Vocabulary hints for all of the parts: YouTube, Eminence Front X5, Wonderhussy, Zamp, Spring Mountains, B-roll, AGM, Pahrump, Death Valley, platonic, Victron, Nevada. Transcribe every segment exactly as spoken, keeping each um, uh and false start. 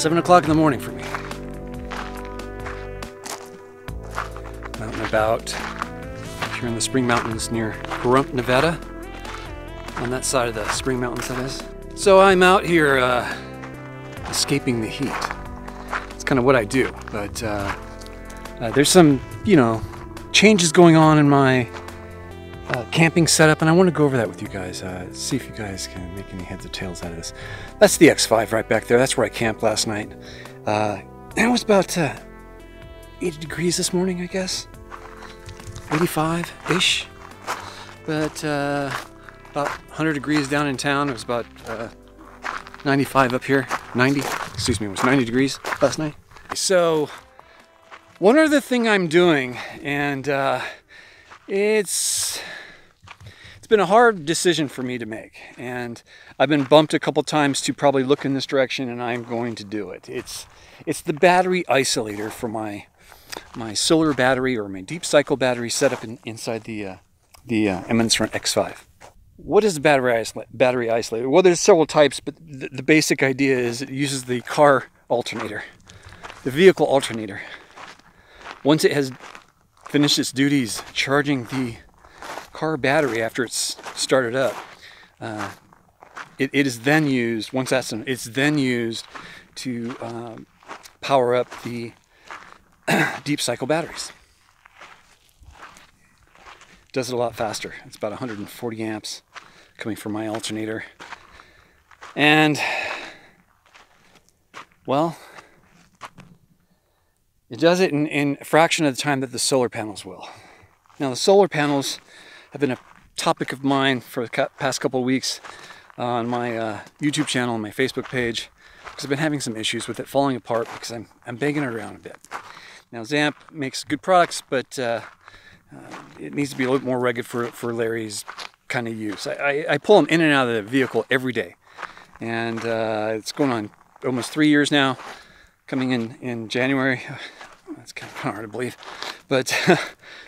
Seven o'clock in the morning for me. Out and about here in the Spring Mountains near Pahrump, Nevada. On that side of the Spring Mountains, that is. So I'm out here uh, escaping the heat. It's kind of what I do, but uh, uh, there's some, you know, changes going on in my uh, camping setup, and I want to go over that with you guys, uh, see if you guys can make any heads or tails out of this. That's the X five right back there. That's where I camped last night. Uh, and it was about uh, eighty degrees this morning, I guess, eighty-five-ish, but uh, about one hundred degrees down in town. It was about uh, ninety-five up here, ninety, excuse me, it was ninety degrees last night. So one other thing I'm doing, and uh, it's it's been a hard decision for me to make, and I've been bumped a couple times to probably look in this direction, and I'm going to do it. It's it's the battery isolator for my my solar battery or my deep cycle battery set up in, inside the uh, the uh, Eminence Front X five. What is the battery isola battery isolator? Well, there's several types, but the, the basic idea is it uses the car alternator, the vehicle alternator. Once it has finished its duties charging the car battery after it's started up, uh, it, it is then used. Once that's done, it's then used to um, power up the deep cycle batteries. Does it a lot faster. It's about one hundred forty amps coming from my alternator. And well, it does it in, in a fraction of the time that the solar panels will. Now the solar panels have been a topic of mine for the past couple of weeks on my uh, YouTube channel and my Facebook page, because I've been having some issues with it falling apart because I'm, I'm banging it around a bit. Now Zamp makes good products, but uh, uh, it needs to be a little more rugged for, for Larry's kind of use. I, I, I pull them in and out of the vehicle every day, and uh, it's going on almost three years now, coming in in January. That's kind of hard to believe, but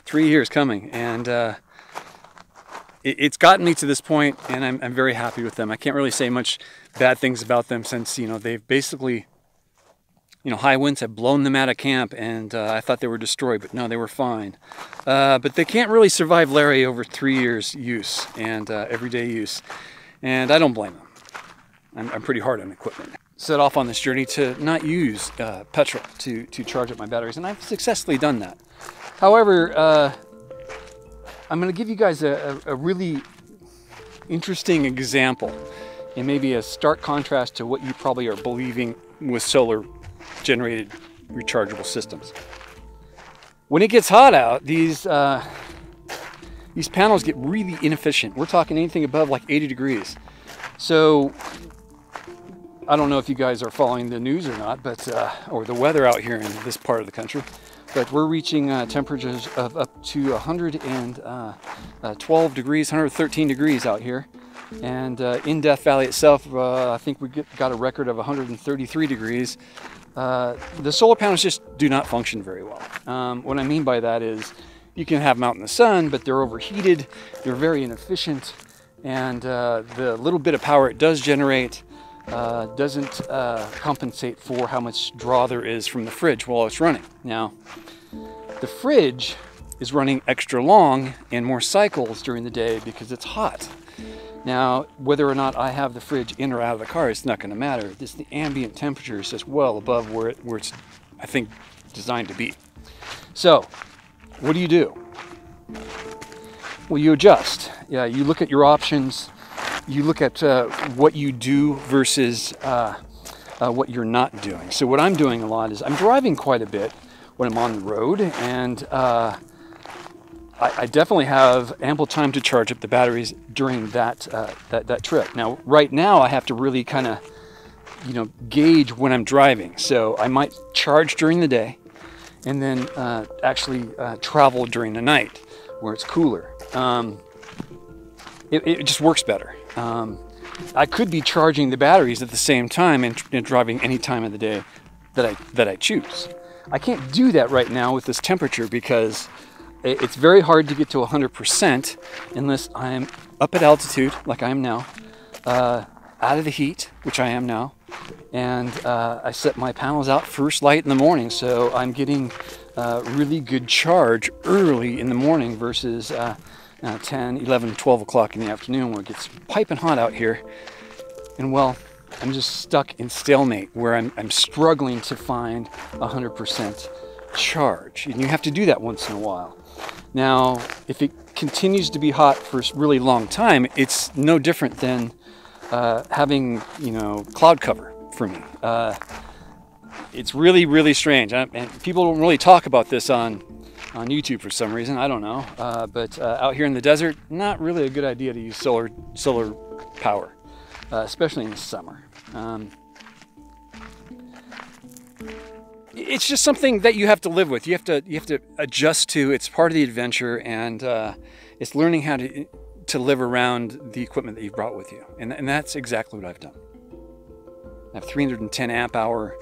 three years coming, and uh, it, it's gotten me to this point, and I'm, I'm very happy with them. I can't really say much bad things about them, since, you know, they've basically, you know, high winds have blown them out of camp, and uh, I thought they were destroyed, but no, they were fine. Uh, but they can't really survive Larry over three years use and uh, everyday use, and I don't blame them. I'm, I'm pretty hard on equipment. Set off on this journey to not use uh, petrol to, to charge up my batteries, and I've successfully done that. However, uh, I'm going to give you guys a, a, a really interesting example, and maybe a stark contrast to what you probably are believing with solar generated rechargeable systems. When it gets hot out, these uh, these panels get really inefficient. We're talking anything above like eighty degrees. So I don't know if you guys are following the news or not, but uh, or the weather out here in this part of the country, but we're reaching uh, temperatures of up to one hundred twelve degrees, one hundred thirteen degrees out here. And uh, in Death Valley itself, uh, I think we get, got a record of one hundred thirty-three degrees. Uh, the solar panels just do not function very well. Um, what I mean by that is you can have them out in the sun, but they're overheated, they're very inefficient, and uh, the little bit of power it does generate uh, doesn't uh, compensate for how much draw there is from the fridge while it's running. Now, the fridge is running extra long and more cycles during the day because it's hot. Now, whether or not I have the fridge in or out of the car, it's not going to matter. This, the ambient temperature is just well above where, it, where it's, I think, designed to be. So, what do you do? Well, you adjust. Yeah, you look at your options. You look at uh, what you do versus uh, uh, what you're not doing. So what I'm doing a lot is I'm driving quite a bit when I'm on the road, and uh, I definitely have ample time to charge up the batteries during that, uh, that, that trip. Now, right now I have to really kind of, you know, gauge when I'm driving. So I might charge during the day and then uh, actually uh, travel during the night where it's cooler. Um, it, it just works better. Um, I could be charging the batteries at the same time and, and driving any time of the day that I, that I choose. I can't do that right now with this temperature, because it's very hard to get to one hundred percent unless I'm up at altitude, like I am now, uh, out of the heat, which I am now, and uh, I set my panels out first light in the morning, so I'm getting uh, really good charge early in the morning versus uh, uh, ten, eleven, twelve o'clock in the afternoon where it gets piping hot out here. And well, I'm just stuck in stalemate where I'm, I'm struggling to find one hundred percent charge, and you have to do that once in a while. Now, if it continues to be hot for a really long time, it's no different than uh, having, you know, cloud cover for me. Uh, it's really, really strange. I, and people don't really talk about this on, on YouTube for some reason. I don't know. Uh, but uh, out here in the desert, not really a good idea to use solar, solar power, uh, especially in the summer. Um, It's just something that you have to live with. You have to you have to adjust to. It's part of the adventure, and uh, it's learning how to to live around the equipment that you've brought with you. And, and that's exactly what I've done. I have three hundred ten amp hour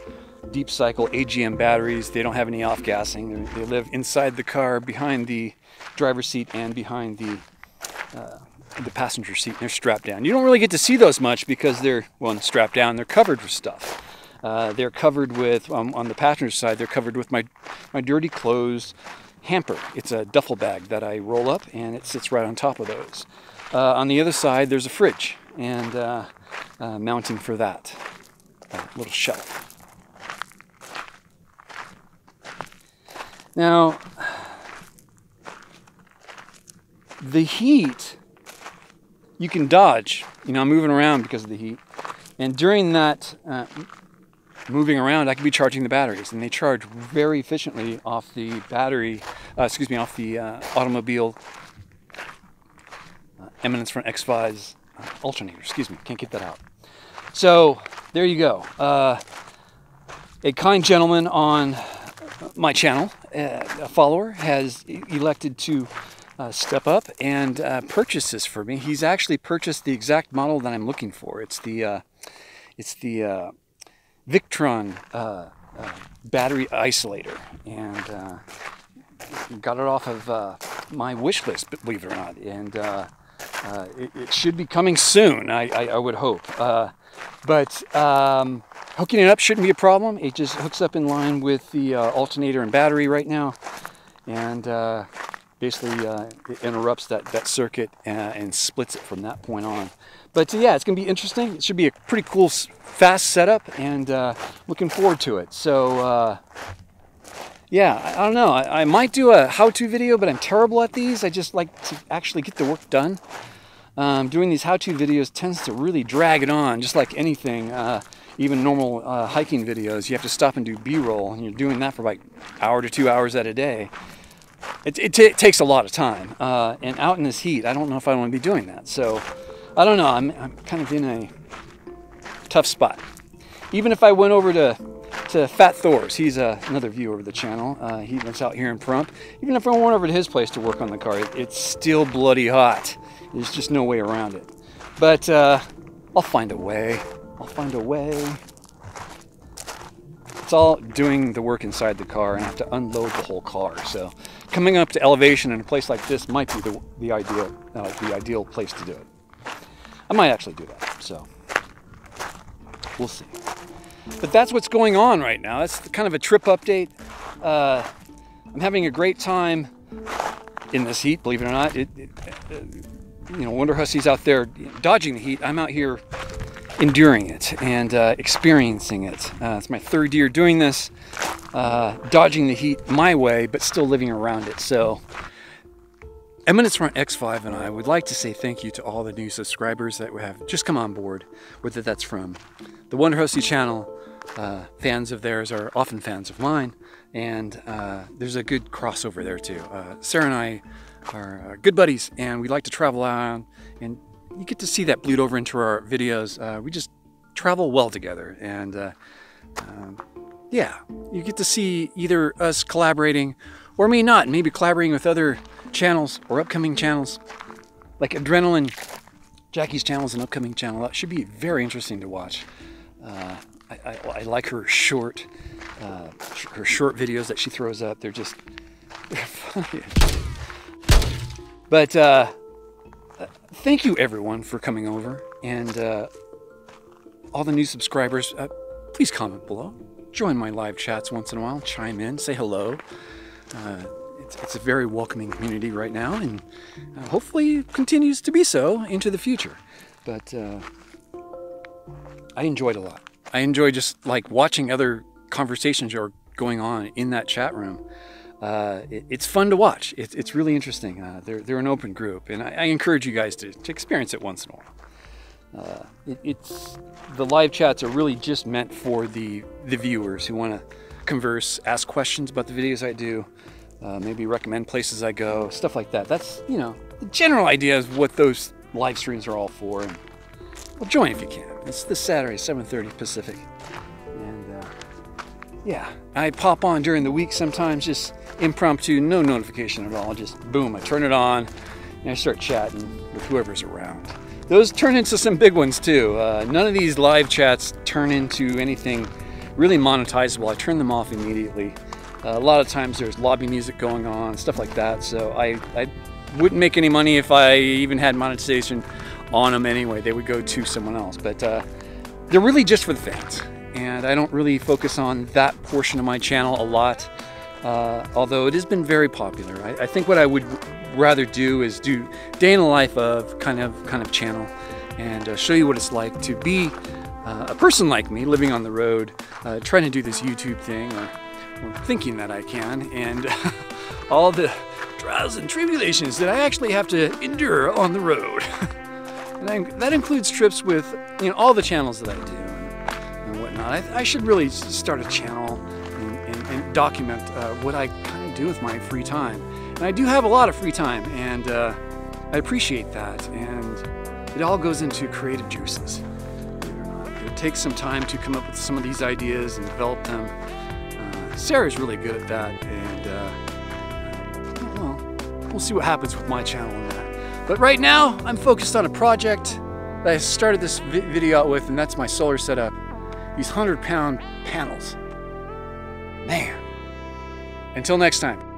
deep cycle A G M batteries. They don't have any off gassing. They live inside the car, behind the driver's seat, and behind the uh, the passenger seat. And they're strapped down. You don't really get to see those much because they're well, not strapped down. They're covered with stuff. Uh, they're covered with, um, on the passenger side, they're covered with my, my dirty clothes hamper. It's a duffel bag that I roll up, and it sits right on top of those. Uh, on the other side, there's a fridge and uh, uh, mounting for that, a little shelf. Now, the heat, you can dodge. You know, I'm moving around because of the heat. And during that uh, moving around, I could be charging the batteries, and they charge very efficiently off the battery, uh, excuse me, off the uh, automobile uh, Eminence Front X five's uh, alternator. Excuse me, can't get that out. So there you go. Uh, a kind gentleman on my channel, a follower, has elected to Uh, step up and uh, purchase this for me. He's actually purchased the exact model that I'm looking for. It's the uh, it's the uh, Victron uh, uh, battery isolator, and uh, got it off of uh, my wish list, believe it or not. And uh, uh, it, it should be coming soon, I, I, I would hope. Uh, but um, hooking it up shouldn't be a problem. It just hooks up in line with the uh, alternator and battery right now, and uh, basically uh, it interrupts that, that circuit and, and splits it from that point on. But uh, yeah, it's going to be interesting. It should be a pretty cool, fast setup, and uh, looking forward to it. So uh, yeah, I, I don't know. I, I might do a how-to video, but I'm terrible at these. I just like to actually get the work done. Um, doing these how-to videos tends to really drag it on, just like anything. Uh, even normal uh, hiking videos, you have to stop and do B-roll, and you're doing that for like an hour to two hours at a day. It, it, it takes a lot of time, uh, and out in this heat, I don't know if I want to be doing that. So, I don't know. I'm, I'm kind of in a tough spot. Even if I went over to to Fat Thor's, he's uh, another viewer of the channel. Uh, he lives out here in Pahrump. Even if I went over to his place to work on the car, it, it's still bloody hot. There's just no way around it. But uh, I'll find a way. I'll find a way. It's all doing the work inside the car, and I have to unload the whole car. So coming up to elevation in a place like this might be the, the ideal uh, the ideal place to do it. I might actually do that, so we'll see. But that's what's going on right now. That's kind of a trip update. Uh, I'm having a great time in this heat, believe it or not. It, it, uh, you know, Wonderhussy's out there dodging the heat. I'm out here enduring it and uh, experiencing it. Uh, it's my third year doing this, uh, dodging the heat my way, but still living around it. So Eminence Front X five and I would like to say thank you to all the new subscribers that have just come on board, whether that's from the Wonderhussy channel. Uh, fans of theirs are often fans of mine, and uh, there's a good crossover there too. Uh, Sarah and I are good buddies, and we like to travel around, and you get to see that bleed over into our videos. Uh, we just travel well together, and uh, um, yeah, you get to see either us collaborating or me not, maybe collaborating with other channels or upcoming channels like Adrenaline, Jackie's channel is an upcoming channel. That should be very interesting to watch. Uh, I, I, I like her short, uh, sh her short videos that she throws up. They're just, they're funny. But, uh, thank you everyone for coming over, and uh, all the new subscribers. Uh, please comment below. Join my live chats once in a while, chime in, say hello. Uh, it's, it's a very welcoming community right now, and uh, hopefully continues to be so into the future. But uh, I enjoyed a lot. I enjoy just like watching other conversations that are going on in that chat room. Uh, it, it's fun to watch. It, it's really interesting. Uh, they're, they're an open group, and I, I encourage you guys to, to experience it once in a while. Uh, it, it's the live chats are really just meant for the the viewers who want to converse, ask questions about the videos I do, uh, maybe recommend places I go, stuff like that. That's, you know, the general idea is what those live streams are all for. And, well, join if you can. It's this Saturday, seven thirty Pacific, and uh, yeah, I pop on during the week sometimes, just impromptu, no notification at all. Just boom, I turn it on, and I start chatting with whoever's around. Those turn into some big ones too. Uh, none of these live chats turn into anything really monetizable. I turn them off immediately. Uh, a lot of times there's lobby music going on, stuff like that. So I, I wouldn't make any money if I even had monetization on them anyway. They would go to someone else. But uh, they're really just for the fans. And I don't really focus on that portion of my channel a lot. Uh, although it has been very popular. I, I think what I would rather do is do day in the life of kind of kind of channel, and uh, show you what it's like to be uh, a person like me living on the road, uh, trying to do this YouTube thing, or, or thinking that I can, and all the trials and tribulations that I actually have to endure on the road. And I, that includes trips with, you know, all the channels that I do and, and whatnot. I, I should really start a channel and, and, and document uh, what I kind of do with my free time. And I do have a lot of free time, and uh, I appreciate that, and it all goes into creative juices. It takes some time to come up with some of these ideas and develop them. Uh, Sarah's really good at that, and uh, well, we'll see what happens with my channel and that. But right now, I'm focused on a project that I started this vi video out with, and that's my solar setup. These one hundred pound panels. Man. Until next time.